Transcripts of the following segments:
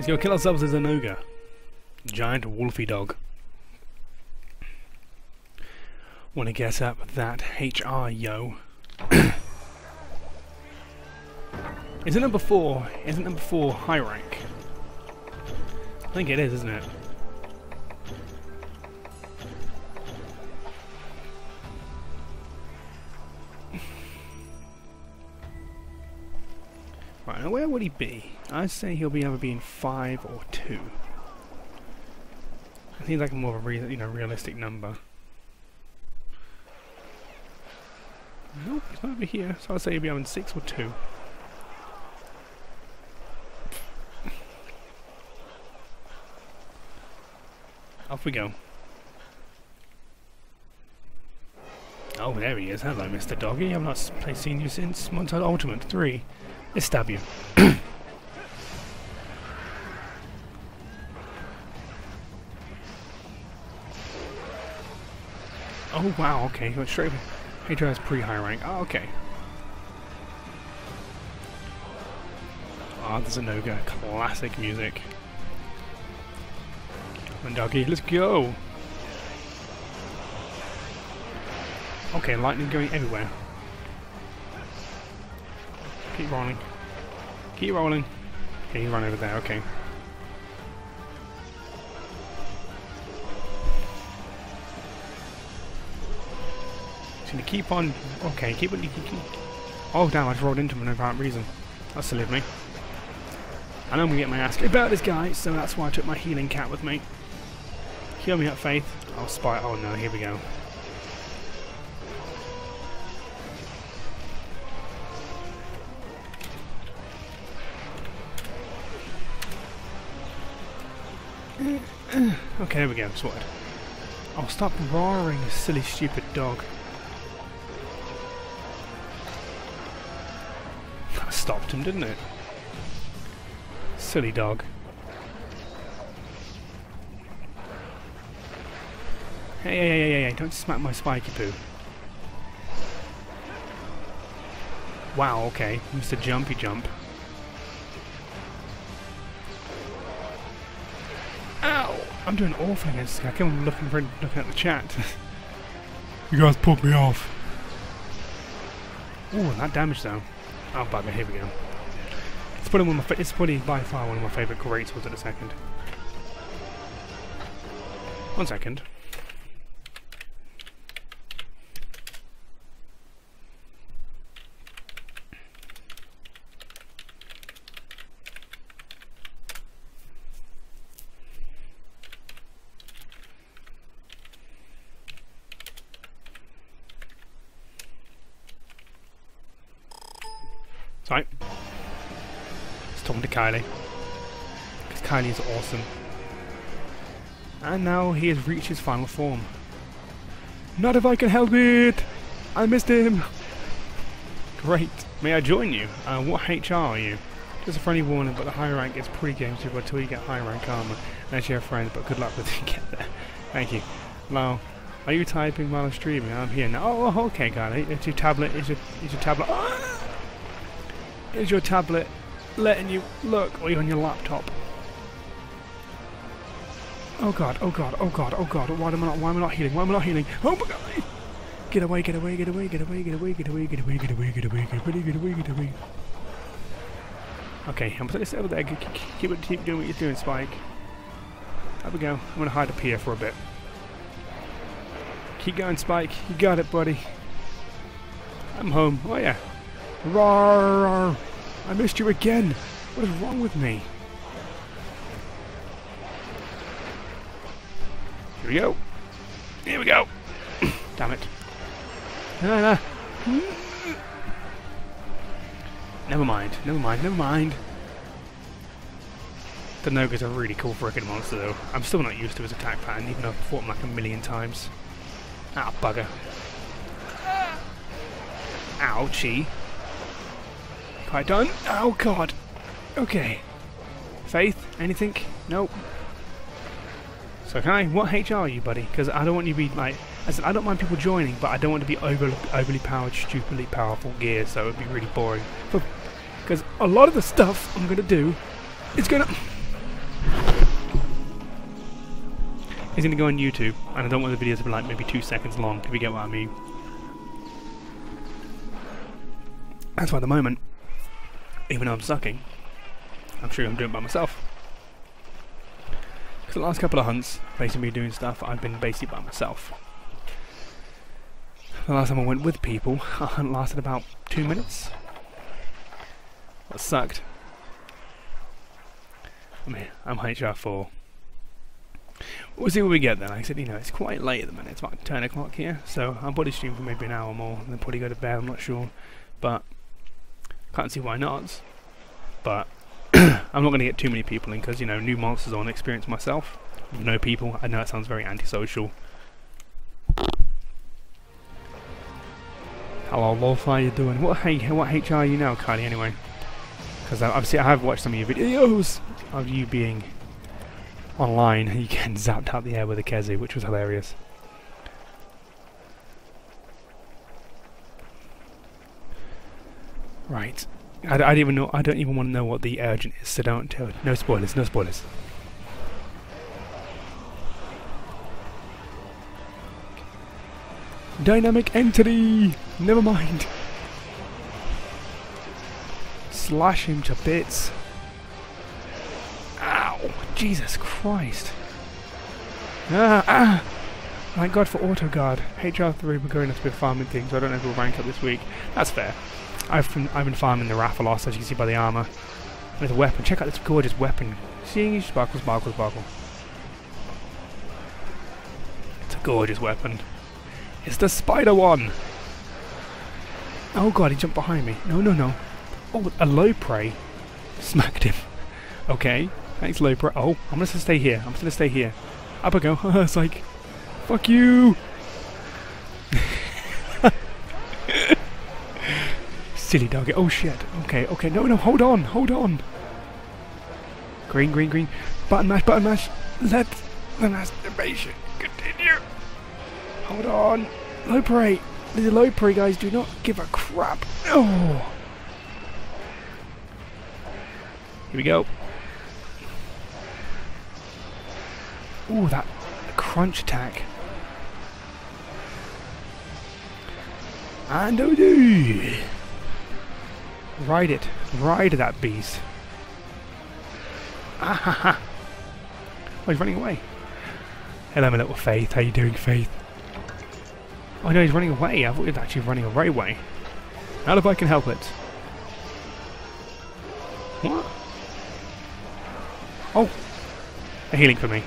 Let's go kill ourselves as a Zinogre. Giant wolfy dog. Wanna get up that HR, yo. Isn't number four high rank? I think it is, isn't it? Right, now where would he be? I say he'll be either being 5 or 2. It seems like more of a realistic number. Nope, it's not over here, so I'd say he'll be having 6 or 2. Off we go. Oh, there he is. Hello, Mr. Doggy. I've not seen you since Montage Ultimate 3. Let's stab you. Oh, wow, okay. He went straight over. HR has pre-high rank. Oh, okay. Ah, oh, there's a Zinogre. Classic music. And doggy, let's go! Okay, lightning going everywhere. Keep rolling. Keep rolling. Okay, you run over there, okay. Just gonna keep on. Okay, keep on. Oh, damn, I just rolled into him for no apparent reason. That silly of me. And I'm gonna get my ass kicked about this guy, so that's why I took my healing cat with me. Heal me up, Faith. I'll spy. Oh no, here we go. Okay, there we go. Sorted. Oh, stop roaring, silly, stupid dog. That stopped him, didn't it? Silly dog. Hey, hey, hey, hey, hey, don't smack my spiky poo. Wow, okay, Mr. Jumpy Jump. Ow! I'm doing awful against this guy. I keep on looking at the chat. You guys pulled me off. Ooh, that damage though. Oh, bad, here we go. It's probably, it's probably by far one of my favourite greats was at a second. 1 second. Sorry. Just talking to Kylie. Because Kylie is awesome. And now he has reached his final form. Not if I can help it! I missed him! Great. May I join you? What HR are you? Just a friendly warning, but the high rank is pre-game super until you get high rank armor. Unless you have friends, but good luck with it. Get there. Thank you. Now, are you typing while I'm streaming? I'm here now. Oh, okay, Kylie. It's your tablet. It's your tablet. Oh! Is your tablet letting you look, or you're on your laptop? Oh god, oh god, oh god, oh god, why am I not healing? Why am I not healing? Oh my god! Get away, get away, get away, get away, get away, get away, get away, get away, get away, get away, get away, get away. Okay, I'm putting this over there, keep doing what you're doing, Spike. There we go. I'm gonna hide up here for a bit. Keep going, Spike, you got it, buddy. I'm home. Oh yeah. Roar! I missed you again! What is wrong with me? Here we go! Here we go! Damn it. Never mind, never mind, never mind. The Zinogre's a really cool frickin' monster though. I'm still not used to his attack pattern, even though I've fought him like a million times. Ah, bugger. Ouchie. Quite done. Oh god. Okay. Faith, anything? Nope. So can I? What HR are you, buddy? Because I don't want you to be like. I said I don't mind people joining, but I don't want to be overly powered, stupidly powerful gear. So it'd be really boring. Because a lot of the stuff I'm gonna do, it's gonna. is going to go on YouTube, and I don't want the videos to be like maybe 2 seconds long, if you get what I mean. That's why at the moment, even though I'm sucking, I'm sure I'm doing it by myself. Because the last couple of hunts, basically me doing stuff, I've been basically by myself. The last time I went with people, I hunt lasted about 2 minutes. That sucked. I mean, I'm HR4. We'll see what we get then. Like I said, you know, it's quite late at the minute. It's about 10 o'clock here, so I'll probably stream for maybe an hour more and then probably go to bed, I'm not sure. But, can't see why not. But, I'm not going to get too many people in because, you know, new monsters on experience myself. With no people, I know it sounds very antisocial. Hello, Lof, how you doing? What HR are you now, Cardi, anyway? Because I have watched some of your videos of you being online and you getting zapped out the air with a Kezu, which was hilarious. Right. I don't even want to know what the urgent is, so don't tell. No spoilers. No spoilers. Dynamic entity. Never mind. Slash him to bits. Ow! Jesus Christ! Ah! Ah! Thank God for auto guard. HR3 we're going to be farming things. So I don't know if we'll rank up this week. That's fair. I've been farming the Rathalos, as you can see by the armour. And it's a weapon. Check out this gorgeous weapon. Seeing you sparkle, sparkle, sparkle. It's a gorgeous weapon. It's the spider one! Oh god, he jumped behind me. No, no, no. Oh, a Loprey smacked him. Okay, thanks Loprey. Oh, I'm just gonna stay here. I'm just gonna stay here. Up I go. It's like, fuck you! Silly doggy. Oh shit. Okay, okay. No, no. Hold on. Hold on. Green, green, green. Button mash, button mash. Let the masturbation continue. Hold on. Loprey. This is Loprey, guys. Do not give a crap. Oh. Here we go. Ooh, that crunch attack. And oh, dude. Ride it. Ride that beast. Ah ha ha. Oh, he's running away. Hello, my little Faith. How you doing, Faith? Oh no, he's running away. I thought he was actually running away. Not if I can help it. What? Oh! A healing for me.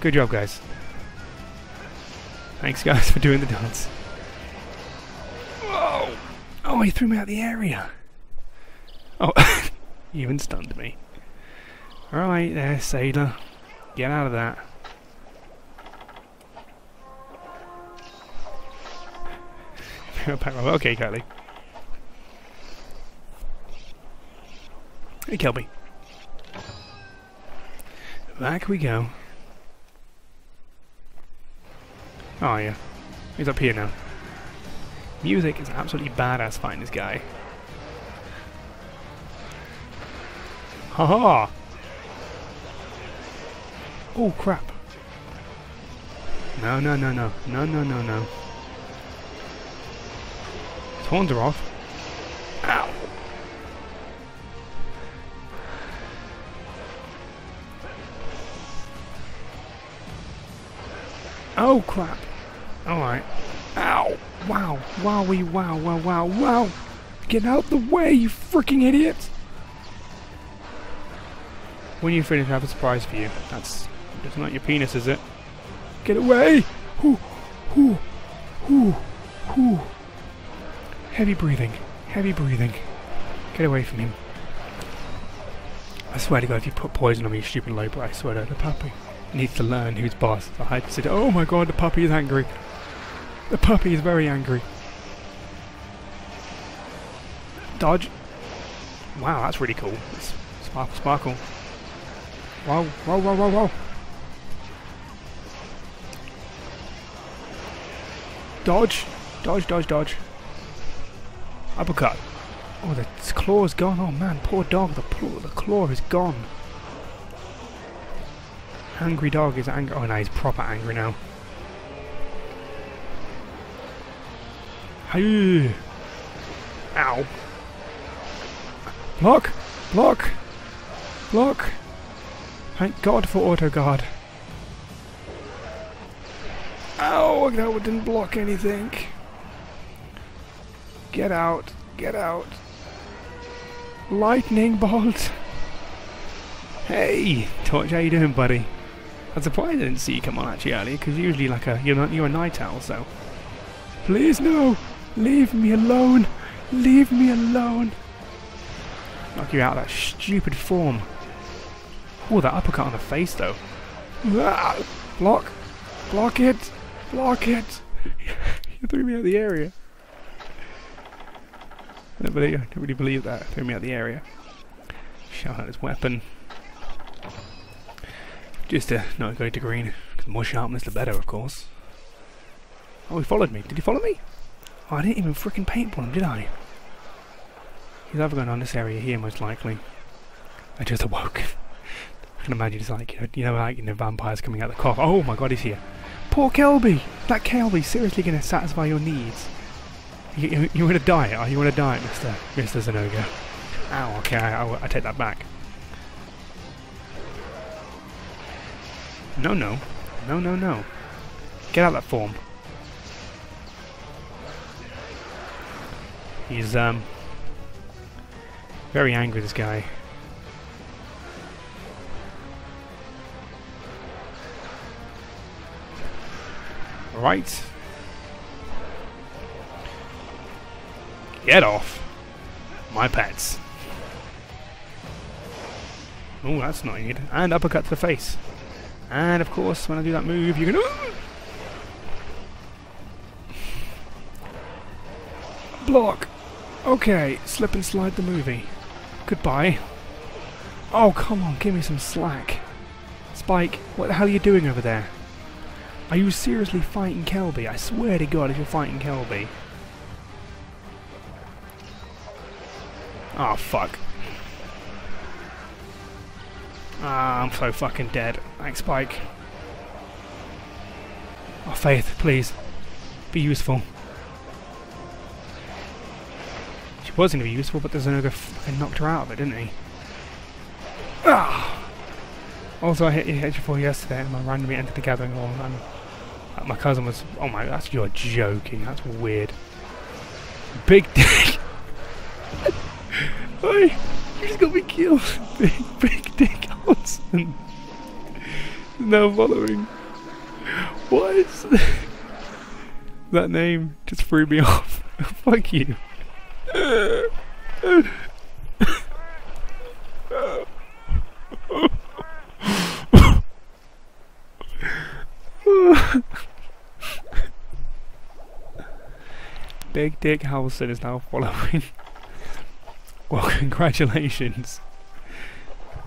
Good job, guys. Thanks, guys, for doing the dance. Whoa! Oh, he threw me out of the area. Oh, you even stunned me. Alright there, Sailor. Get out of that. Okay, Kelly. Hey, Kelbi. Back we go. Oh, yeah. He's up here now. Music is absolutely badass fighting this guy. Haha! Oh crap! No, no, no, no, no, no, no, no. His horns are off. Ow! Oh crap! Alright. Ow! Wow! Wowie! Wow! Wow! Wow! Wow! Get out the way, you freaking idiot! When you finish, I have a surprise for you. That's not your penis, is it? Get away! Hoo! Hoo! Hoo! Hoo! Heavy breathing. Heavy breathing. Get away from him. I swear to God, if you put poison on me, you stupid Loprey, I swear to God, the puppy needs to learn who's boss. I had to say, oh my God, the puppy is angry. The puppy is very angry. Dodge. Wow, that's really cool. It's sparkle, sparkle. Wow, wow, wow, wow, wow. Dodge. Dodge, dodge, dodge. Uppercut. Oh, the claw is gone. Oh man, poor dog. The claw is gone. Angry dog is angry. Oh no, he's proper angry now. Hey! Ow! Block! Block! Block! Thank God for auto guard. Ow! No, it didn't block anything. Get out! Get out! Lightning bolt! Hey! Torch, how you doing, buddy? I'm surprised I didn't see you come on actually earlier, because usually like you're a night owl, so... Please no! Leave me alone! Leave me alone! Knock you out of that stupid form. Oh, that uppercut on the face though. Ah, block! Block it! Block it! You threw me out of the area. I don't really believe that. Threw me out of the area. Shout out his weapon. Just to not go to green. The more sharpness the better, of course. Oh, he followed me. Did he follow me? Oh, I didn't even frickin' paintball him, did I? He's either going on this area here, most likely. I just awoke. I can imagine it's like, you know, vampires coming out of the cough. Oh my god, he's here. Poor Kelbi! That Kelbi's seriously going to satisfy your needs. You want to die? Are you want to die, Mr. Zinogre? Ow, okay, I take that back. No, no. No, no, no. Get out of that form. He's, very angry, this guy. Right. Get off my pets. Oh, that's not good. And uppercut to the face. And of course, when I do that move, you can. Block. Okay, slip and slide the movie. Goodbye. Oh, come on, give me some slack. Spike, what the hell are you doing over there? Are you seriously fighting Kelbi? I swear to God, if you're fighting Kelbi. Oh, fuck. Ah, I'm so fucking dead. Thanks, Spike. Oh, Faith, please. Be useful. She was going to be useful, but the Zinogre fucking knocked her out of it, didn't he? Ah! Also, I hit HR4 yesterday and I randomly entered the gathering hall. And my cousin was... Oh my... That's... You're joking. That's weird. Big dick! Oi! You just got me killed! Big dick Olsen! No following. What is... That name just threw me off. Fuck you. Big dick Olsen is now following. Well, congratulations,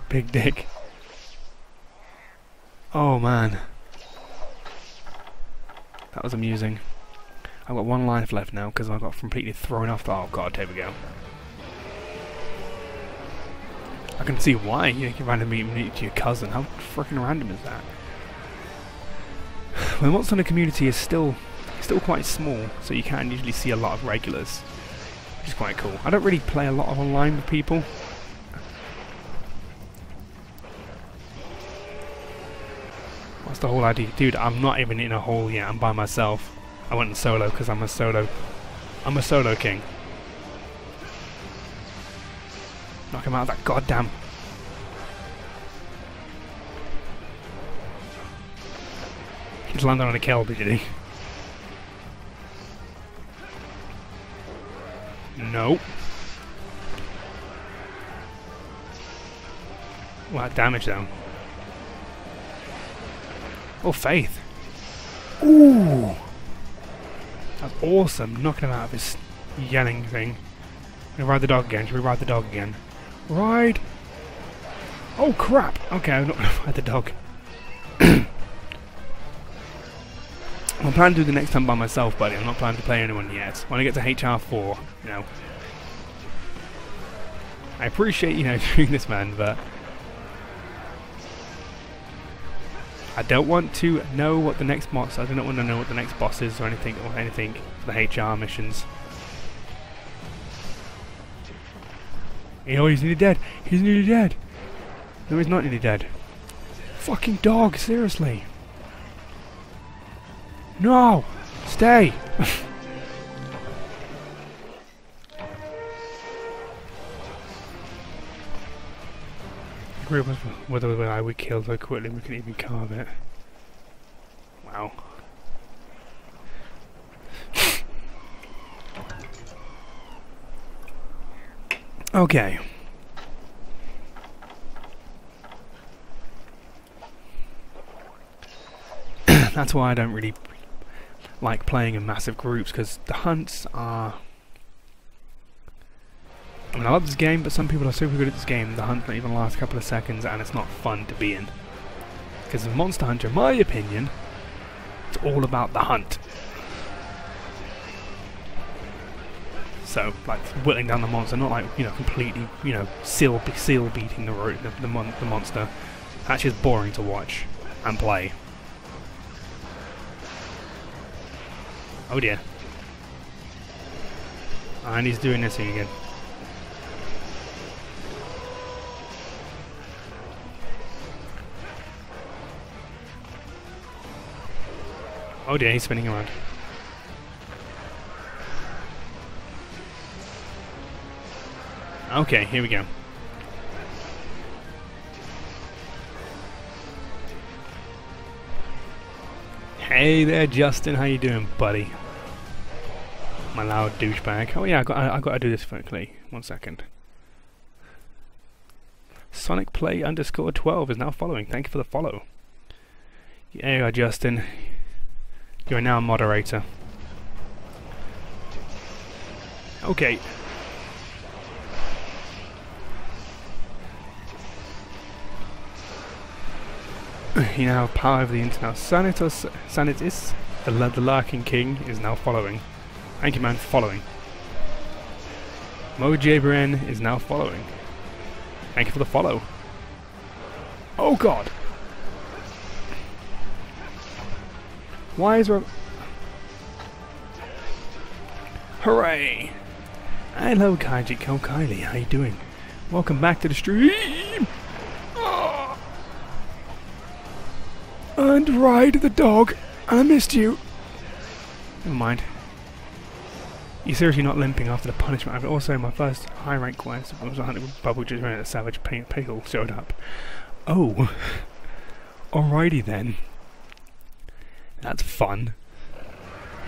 Big Dick. Oh man, that was amusing. I've got one life left now because I got completely thrown off. Oh god, here we go. I can see why you can randomly meet your cousin. How freaking random is that? Well, what's on the community is still quite small, so you can usually see a lot of regulars. Which is quite cool. I don't really play a lot of online with people. What's the whole idea? Dude, I'm not even in a hole yet. I'm by myself. I went in solo because I'm a solo king. Knock him out of that goddamn... He's landed on a Kelbi, did he? Nope. Well, that damage though. Oh, Faith. Ooh! That's awesome. Knocking him out of his yelling thing. Should we ride the dog again? Should we ride the dog again? Ride! Oh, crap! Okay, I'm not going to ride the dog. I'm planning to do the next time by myself, buddy. I'm not planning to play anyone yet. When I get to HR4, you know. I appreciate, you know, doing this, man, but... I don't want to know what the next boss. I don't want to know what the next boss is or anything for the HR missions. Oh, he's nearly dead. He's nearly dead. No, he's not nearly dead. Fucking dog, seriously. No, stay. Whether the I would kill so quickly we can even carve it. Wow. Okay. That's why I don't really like playing in massive groups, because the hunts are... I mean, I love this game, but some people are super good at this game. The hunt not even lasts a couple of seconds, and it's not fun to be in. Because in Monster Hunter, in my opinion, it's all about the hunt. So, like, whittling down the monster, not like, you know, completely, you know, seal beating the monster. That's just boring to watch and play. Oh dear. And he's doing this thing again. Oh dear, he's spinning around. Okay, here we go. Hey there, Justin. How you doing, buddy? My loud douchebag. Oh yeah, I got to do this quickly. 1 second. SonicPlay_12 is now following. Thank you for the follow. There you are, Justin. You are now a moderator. Okay. You now have power over the internet. Sanitus, the Larkin King, is now following. Thank you, man, for following. MoJBren is now following. Thank you for the follow. Oh god! Why is there... Hooray! Hello, Kaijiko Kylie, how you doing? Welcome back to the stream! Oh. And ride the dog! I missed you! Never mind. You're seriously not limping after the punishment. I've also, my first high rank quest, I was 100 with Bubble just ran at the Savage Pickle showed up. Oh! Alrighty then. That's fun.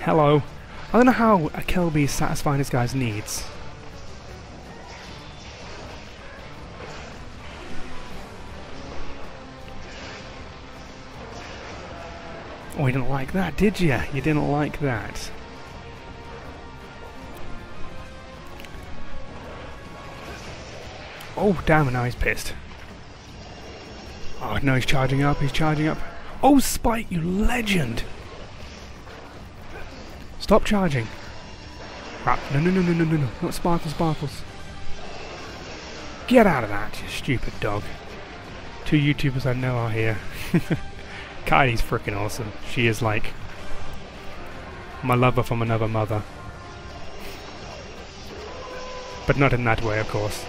Hello. I don't know how a Kelbi is satisfying this guy's needs. Oh, you didn't like that, did you? You didn't like that. Oh, damn it, now he's pissed. Oh, no, he's charging up, he's charging up. Oh, Spike, you legend! Stop charging. Crap. No, no, no, no, no, no, no. Not Sparkles, Sparkles. Get out of that, you stupid dog. Two YouTubers I know are here. Kylie's freaking awesome. She is like... my lover from another mother. But not in that way, of course.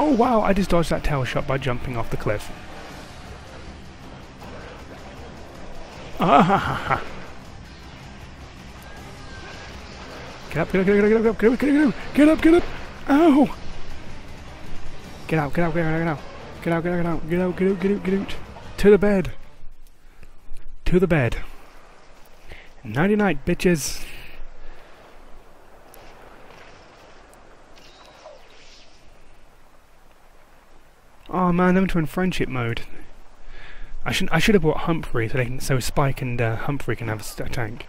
Oh wow, I just dodged that tail shot by jumping off the cliff. Ah ha ha ha. Get up, get up, get up, get up, get up, get up, get up, get up. Ow! Get out, get out, get out, get out. Get out, get out, get out, get out, get out, get out, get out. To the bed. To the bed. Nighty night, bitches. Oh man, them two in friendship mode. I should have bought Humphrey so Spike and Humphrey can have a tank.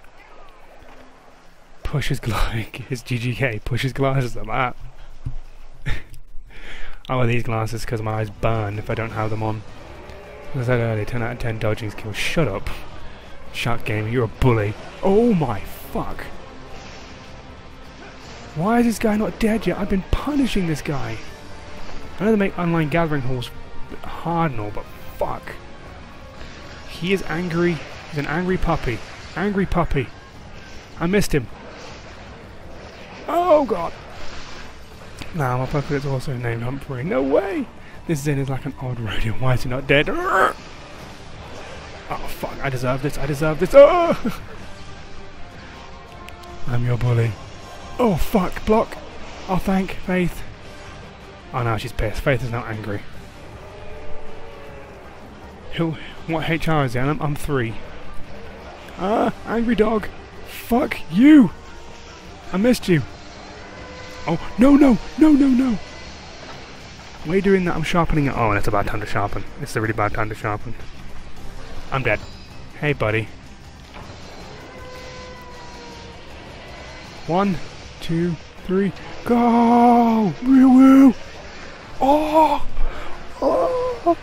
Push his GGK. Push his glasses up. Ah. I wear these glasses because my eyes burn if I don't have them on. As I said earlier, 10 out of 10 dodging skills. Shut up, Shark Game. You're a bully. Oh my fuck! Why is this guy not dead yet? I've been punishing this guy. I know they make online gathering halls hard and all, but fuck. He is angry. He's an angry puppy. Angry puppy. I missed him. Oh god. Nah, my puppy is also named Humphrey. No way! This Zen is like an odd radio. Why is he not dead? Oh fuck, I deserve this, I deserve this. Oh! I'm your bully. Oh fuck, block! I'll thank Faith. Oh no, she's pissed. Faith is now angry. Who? What HR is he? I'm 3. Angry dog. Fuck you! I missed you. Oh, no, no, no, no, no! Why are you doing that? I'm sharpening it. Oh, and it's a bad time to sharpen. It's a really bad time to sharpen. I'm dead. Hey, buddy. 1, 2, 3, go! Woo woo! Oh! Oh!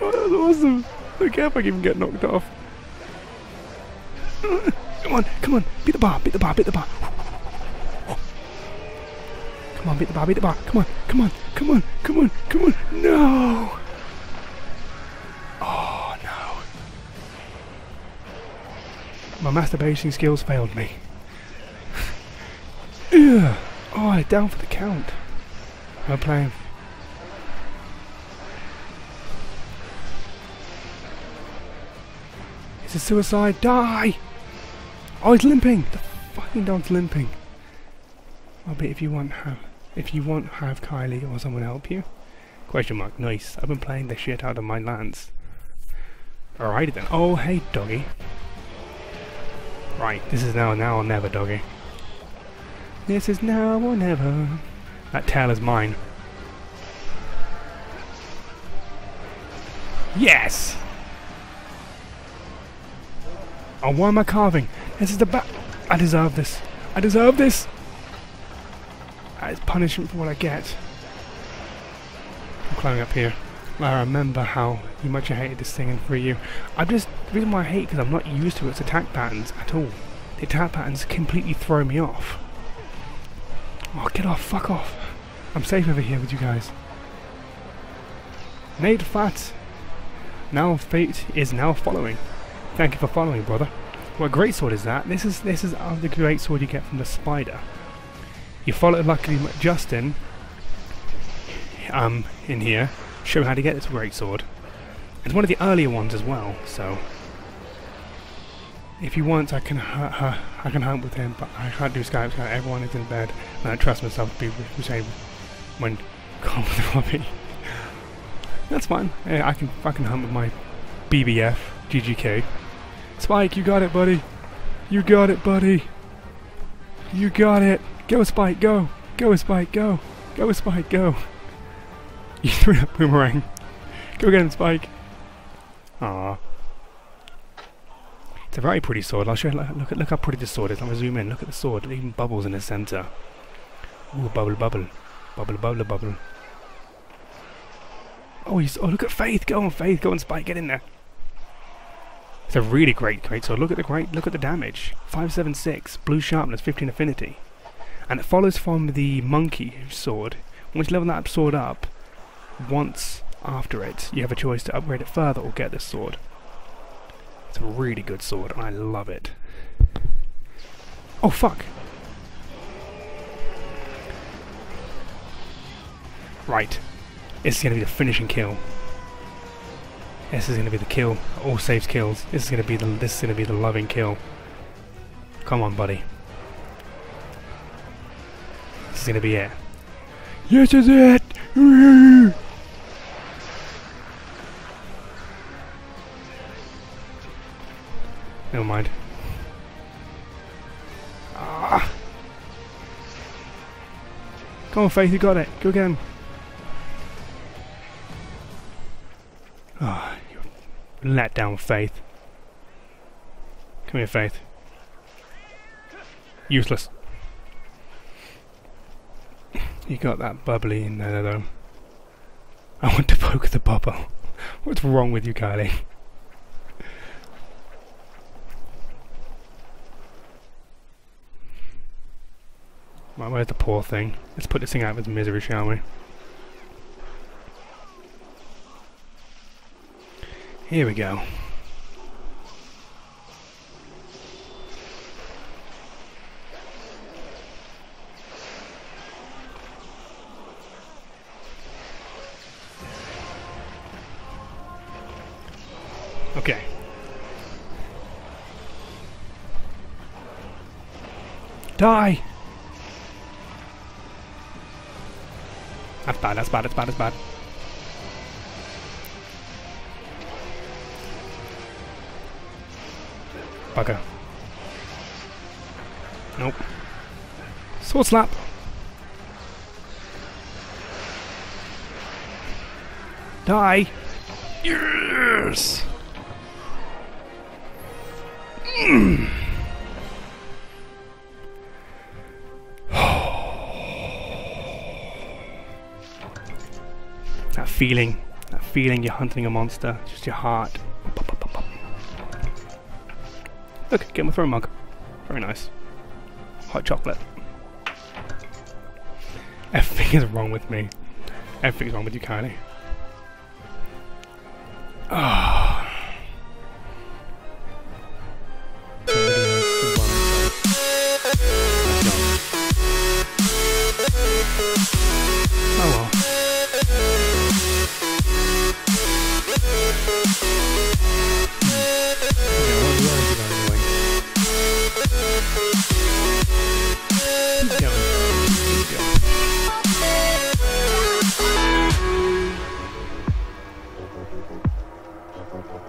Oh, that was awesome! I don't care if I even get knocked off. Come on, come on! Beat the bar, beat the bar, beat the bar! Come on, beat the bar, beat the bar! Come on, come on, come on, come on, come on! No! Oh no! My masturbation skills failed me. Yeah. Oh, I'm down for the count. I'm playing. It's a suicide. Die! Oh, he's limping. The fucking dog's limping. I'll bet if you want, have Kylie or someone help you. Question mark. Nice. I've been playing the shit out of my lands. Alrighty then. Oh, hey, doggy. Right. This is now or never, doggy. This is now or never. That tail is mine. Yes! Oh, why am I carving? This is the back. I deserve this. I deserve this! That is punishment for what I get. I'm climbing up here. I remember how much I hated this thing in 3U. The reason why I hate it because I'm not used to its attack patterns at all. The attack patterns completely throw me off. Oh, get off, fuck off. I'm safe over here with you guys. Nate Fat. Now fate is now following. Thank you for following, brother. What great sword is that? This is the great sword you get from the spider. You followed luckily Justin in here, show how to get this great sword. It's one of the earlier ones as well, so if you want, I can hurt her. I can help with him, but I can't do Skype. So everyone is in bed, and I trust myself to be disabled when calm with the hobby. That's fine. Yeah, I can hunt with my BBF GGK. Spike, you got it, buddy. You got it, buddy. You got it. Go, Spike. Go. Go, Spike. Go. Go, Spike. Go. You threw that boomerang. Go get him, Spike. Ah. It's a very pretty sword. I'll show you. Look how pretty this sword is. I'm gonna zoom in. Look at the sword. It even bubbles in the center. Ooh, bubble, bubble, bubble, bubble, bubble. Oh, he's. Oh, look at Faith. Go on, Faith. Go on, Spike. Get in there. It's a really great sword. Look at the damage. 576, blue sharpness, 15 affinity, and it follows from the monkey sword. Once you level that sword up, once after it, you have a choice to upgrade it further or get this sword. It's a really good sword, and I love it. Oh, fuck! Right. It's going to be the finishing kill. This is going to be the kill. All saves kills. This is going to be the loving kill. Come on, buddy. This is going to be it. This is it! Never mind. Ah. Come on, Faith, you got it. Go get him. Ah, you let down, Faith. Come here, Faith. Useless. You got that bubbly in there, though. I want to poke the bubble. What's wrong with you, Kylie? Where's the poor thing? Let's put this thing out of its misery, shall we? Here we go. Okay. Die! That's bad, that's bad, that's bad, that's bad. Bugger. Nope. Sword slap! Die! Yes! That feeling you're hunting a monster, it's just your heart. Look, get my throwing mug. Very nice. Hot chocolate. Everything is wrong with me. Everything's wrong with you, Kylie. Ah.